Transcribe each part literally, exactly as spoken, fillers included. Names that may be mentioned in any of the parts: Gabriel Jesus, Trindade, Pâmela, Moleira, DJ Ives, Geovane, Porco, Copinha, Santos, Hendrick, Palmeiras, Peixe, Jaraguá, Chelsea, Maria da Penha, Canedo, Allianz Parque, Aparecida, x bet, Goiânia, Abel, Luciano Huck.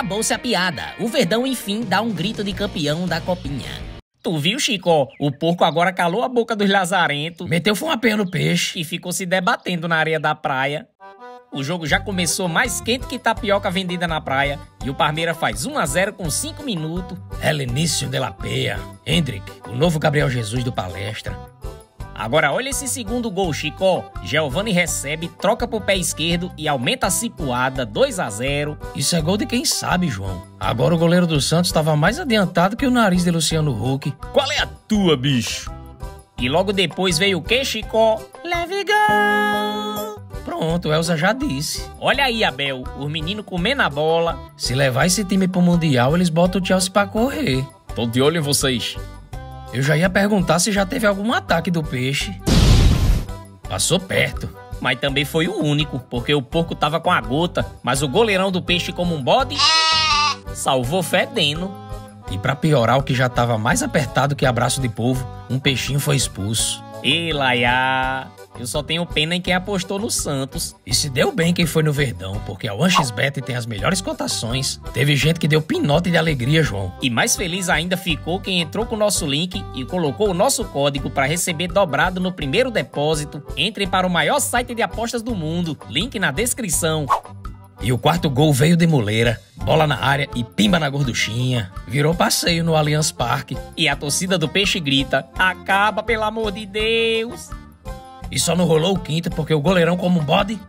Acabou-se a piada. O Verdão, enfim, dá um grito de campeão da Copinha. Tu viu, Chico? O porco agora calou a boca dos lazarentos. Meteu foi uma penha no peixe. E ficou se debatendo na areia da praia. O jogo já começou mais quente que tapioca vendida na praia. E o Palmeiras faz um a zero com cinco minutos. Helenício de la Peia. Hendrick, o novo Gabriel Jesus do Palestra. Agora olha esse segundo gol, Chico. Geovane recebe, troca pro pé esquerdo e aumenta a cipuada, dois a zero. Isso é gol de quem sabe, João. Agora o goleiro do Santos estava mais adiantado que o nariz de Luciano Huck. Qual é a tua, bicho? E logo depois veio o quê, Chico? Leve gol! Pronto, Elza já disse. Olha aí, Abel, os meninos comendo a bola. Se levar esse time pro Mundial, eles botam o Chelsea pra correr. Tô de olho em vocês. Eu já ia perguntar se já teve algum ataque do peixe. Passou perto. Mas também foi o único, porque o porco tava com a gota, mas o goleirão do peixe, como um bode, salvou fedendo. E pra piorar o que já tava mais apertado que abraço de povo, um peixinho foi expulso. Ei, Laiá, eu só tenho pena em quem apostou no Santos. E se deu bem quem foi no Verdão, porque a um x bet tem as melhores cotações. Teve gente que deu pinote de alegria, João. E mais feliz ainda ficou quem entrou com o nosso link e colocou o nosso código para receber dobrado no primeiro depósito. Entre para o maior site de apostas do mundo, link na descrição. E o quarto gol veio de Moleira, bola na área e pimba na gorduchinha. Virou passeio no Allianz Parque. E a torcida do peixe grita, acaba pelo amor de Deus. E só não rolou o quinto porque o goleirão, como um bode,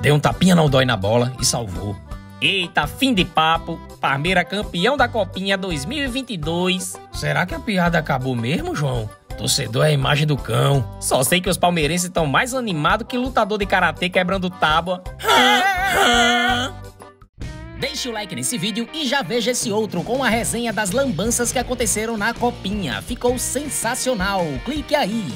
deu um tapinha não dói na bola e salvou. Eita, fim de papo. Palmeiras campeão da Copinha dois mil e vinte e dois. Será que a piada acabou mesmo, João? Torcedor é a imagem do cão. Só sei que os palmeirenses estão mais animados que lutador de karatê quebrando tábua. Deixe o like nesse vídeo e já veja esse outro com a resenha das lambanças que aconteceram na Copinha. Ficou sensacional. Clique aí.